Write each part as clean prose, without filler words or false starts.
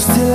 close till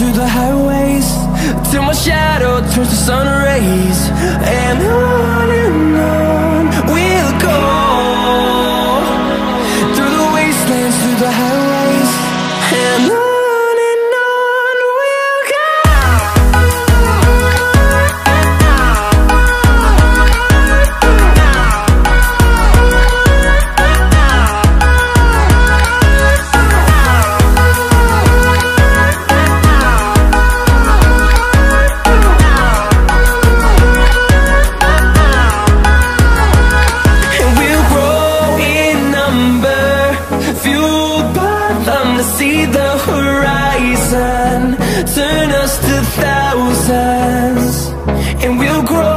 Through the highways, till my shadow turns to sun rays. And on we'll go, through the wastelands, through the highways, and on. See the horizon, turn us to thousands, and we'll grow.